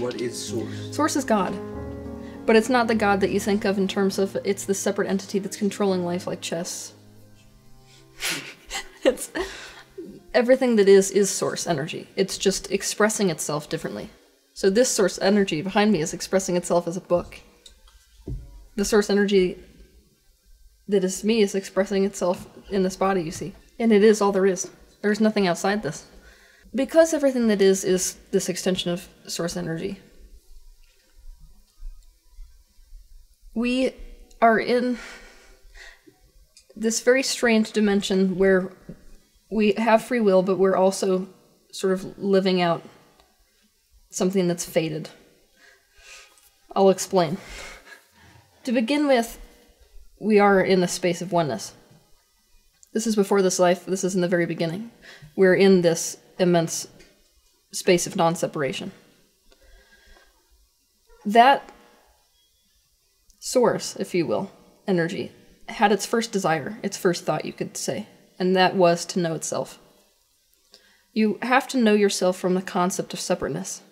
What is Source? Source is God. But it's not the God that you think of in terms of it's the separate entity that's controlling life like chess. It's everything that is source energy. It's just expressing itself differently. So this source energy behind me is expressing itself as a book. The source energy that is me is expressing itself in this body, you see. And it is all there is. There's nothing outside this. Because everything that is this extension of source energy. We are in this very strange dimension where we have free will, but we're also sort of living out something that's fated. I'll explain. To begin with, we are in the space of oneness. This is before this life, this is in the very beginning. We're in this immense space of non-separation. That source, if you will, energy, had its first desire, its first thought, you could say, and that was to know itself. You have to know yourself from the concept of separateness.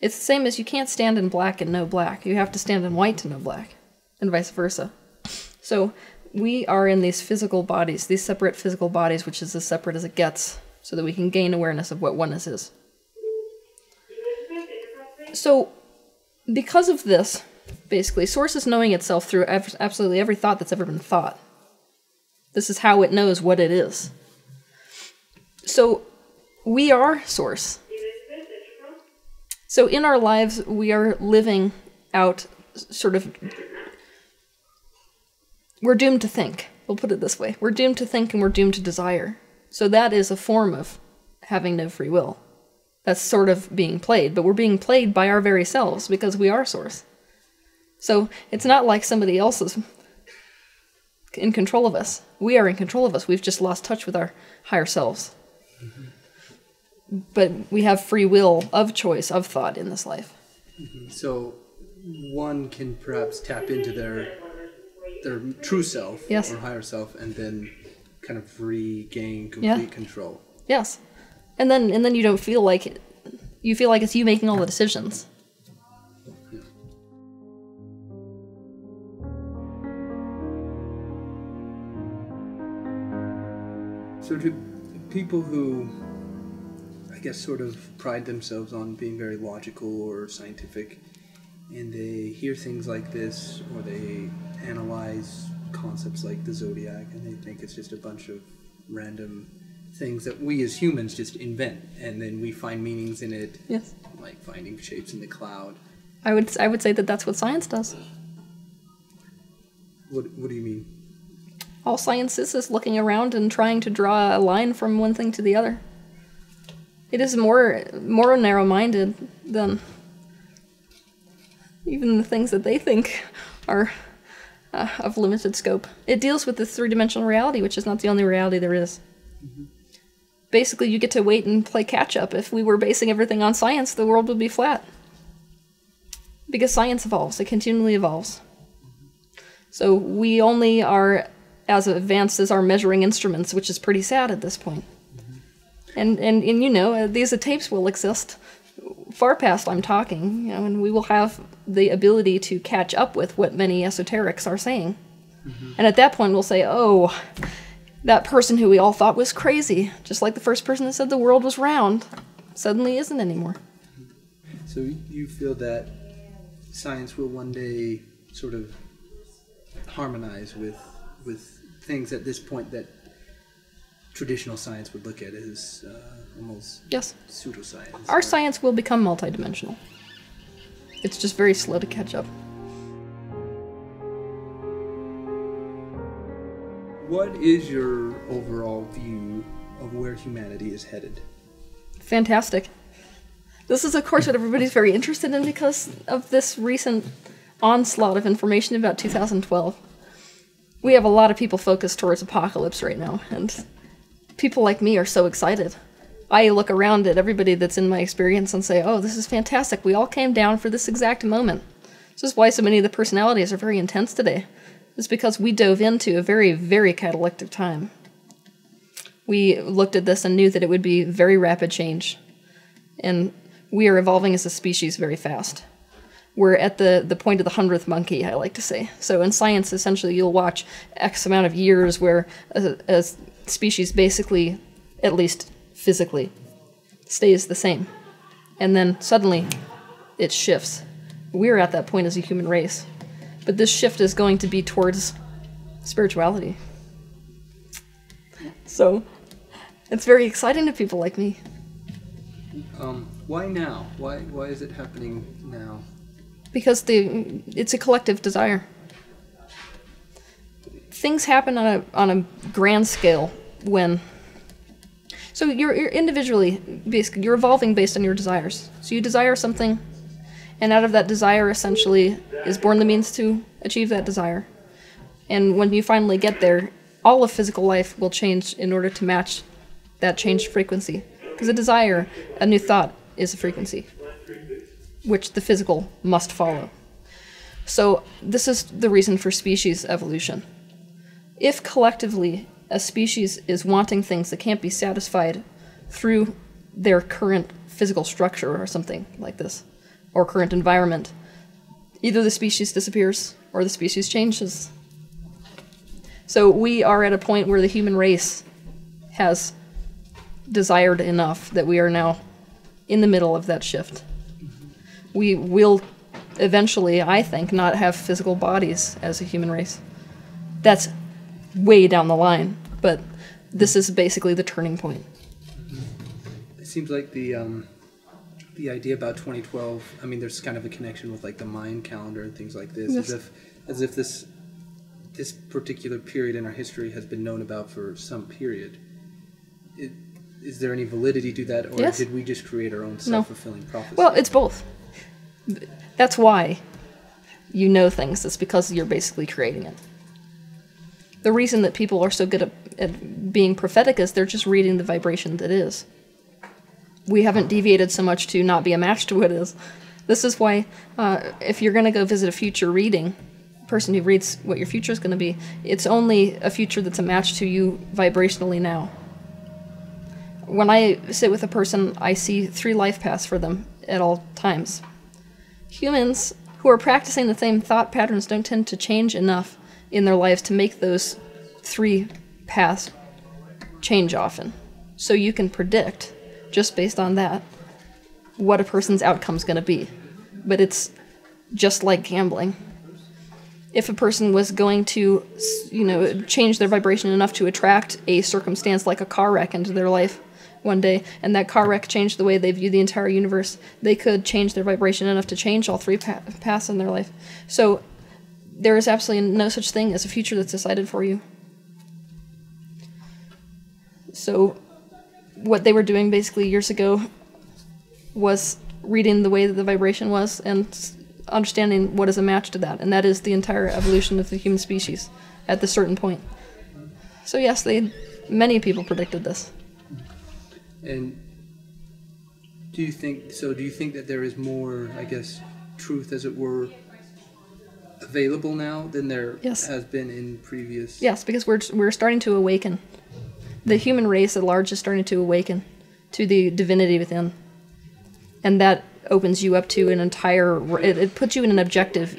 It's the same as you can't stand in black and know black. You have to stand in white to know black, and vice versa. So we are in these physical bodies, these separate physical bodies, which is as separate as it gets, so that we can gain awareness of what oneness is. So because of this, basically, Source is knowing itself through absolutely every thought that's ever been thought. This is how it knows what it is. So we are Source. So in our lives, we are living out sort of... We're doomed to think. We'll put it this way. We're doomed to think and we're doomed to desire. So that is a form of having no free will. That's sort of being played, but we're being played by our very selves because we are Source. So it's not like somebody else is in control of us. We are in control of us. We've just lost touch with our higher selves. Mm-hmm. But we have free will of choice, of thought in this life. Mm-hmm. So one can perhaps tap into their true self, yes, or higher self, and then kind of regain complete, yeah, control. Yes. And then you don't feel like it. You feel like it's you making all the decisions. So to people who, I guess, sort of pride themselves on being very logical or scientific, and they hear things like this, or they analyze concepts like the zodiac, and they think it's just a bunch of random things that we as humans just invent, and then we find meanings in it, yes, like finding shapes in the cloud. I would say that that's what science does. What do you mean? All science is looking around and trying to draw a line from one thing to the other. It is more narrow-minded than even the things that they think are of limited scope. It deals with this three-dimensional reality, which is not the only reality there is. Mm-hmm. Basically, you get to wait and play catch-up. If we were basing everything on science, the world would be flat. Because science evolves. It continually evolves. Mm-hmm. So we only are as advanced as our measuring instruments, which is pretty sad at this point. Mm-hmm. And you know, these tapes will exist far past I'm talking, you know, and we will have the ability to catch up with what many esoterics are saying. Mm-hmm. And at that point we'll say, oh, that person who we all thought was crazy, just like the first person that said the world was round, suddenly isn't anymore. So you feel that science will one day sort of harmonize with things at this point that traditional science would look at as almost, yes, pseudoscience. Our science will become multidimensional. It's just very slow to catch up. What is your overall view of where humanity is headed? Fantastic. This is, of course, what everybody's very interested in because of this recent onslaught of information about 2012. We have a lot of people focused towards apocalypse right now, and people like me are so excited. I look around at everybody that's in my experience and say, oh, this is fantastic. We all came down for this exact moment. This is why so many of the personalities are very intense today. It's because we dove into a very, very catalytic time. We looked at this and knew that it would be very rapid change. And we are evolving as a species very fast. We're at the point of the 100th monkey, I like to say. So in science, essentially, you'll watch X amount of years where a species basically, at least physically, stays the same. And then suddenly, it shifts. We're at that point as a human race. But this shift is going to be towards spirituality. So it's very exciting to people like me. Why now? Why is it happening now? Because it's a collective desire. Things happen on a grand scale when... So you're individually, basically, you're evolving based on your desires. So you desire something, and out of that desire, essentially, is born the means to achieve that desire. And when you finally get there, all of physical life will change in order to match that changed frequency. Because a desire, a new thought, is a frequency, which the physical must follow. So this is the reason for species evolution. If collectively a species is wanting things that can't be satisfied through their current physical structure or something like this, or current environment, either the species disappears or the species changes. So we are at a point where the human race has desired enough that we are now in the middle of that shift. We will eventually, I think, not have physical bodies as a human race. That's way down the line, but this is basically the turning point. It seems like the idea about 2012, I mean, there's kind of a connection with like the Mayan calendar and things like this, yes. as if this particular period in our history has been known about for some period. Is there any validity to that, or yes. Did we just create our own self-fulfilling prophecy? Well, it's both. That's why you know things. It's because you're basically creating it. The reason that people are so good at being prophetic is they're just reading the vibration that is. We haven't deviated so much to not be a match to what is. This is why if you're going to go visit a future reading, a person who reads what your future is going to be, it's only a future that's a match to you vibrationally now. When I sit with a person, I see 3 life paths for them at all times. Humans who are practicing the same thought patterns don't tend to change enough in their lives to make those 3 paths change often. So you can predict, just based on that, what a person's outcome's going to be. But it's just like gambling. If a person was going to, you know, change their vibration enough to attract a circumstance like a car wreck into their life one day, and that car wreck changed the way they view the entire universe, they could change their vibration enough to change all 3 paths in their life. So there is absolutely no such thing as a future that's decided for you. So what they were doing basically years ago was reading the way that the vibration was and understanding what is a match to that, and that is the entire evolution of the human species at this certain point. So yes, many people predicted this. And do you think that there is more, I guess, truth, as it were, available now than there yes. has been in previous? Yes, because we're starting to awaken. The human race at large is starting to awaken to the divinity within. And that opens you up to an entire... It puts you in an objective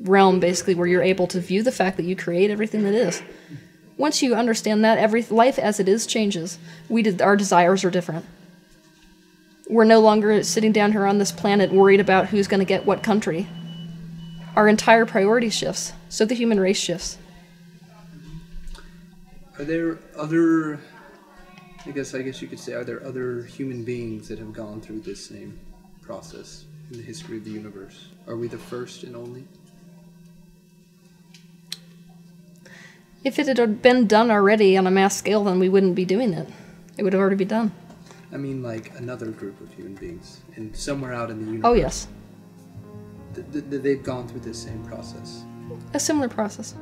realm, basically, where you're able to view the fact that you create everything that is. Once you understand that, every life as it is changes. Our desires are different. We're no longer sitting down here on this planet worried about who's going to get what country. Our entire priority shifts, so the human race shifts. Are there other... I guess you could say, are there other human beings that have gone through this same process in the history of the universe? Are we the first and only? If it had been done already on a mass scale, then we wouldn't be doing it. It would have already been done. I mean, like another group of human beings, and somewhere out in the universe. Oh, yes. They've gone through this same process. A similar process.